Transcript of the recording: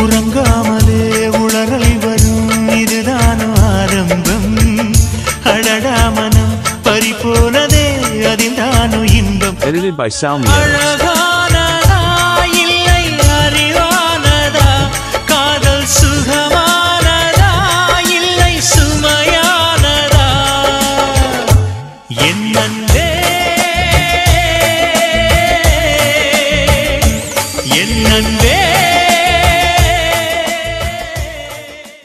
உறங்காமலே உளறல் வரும் இதுதான் ஆரம்பம் அடடா மனம் பறிபோனதே அதில் தான் இன்பம். Edited by Salmi Editz.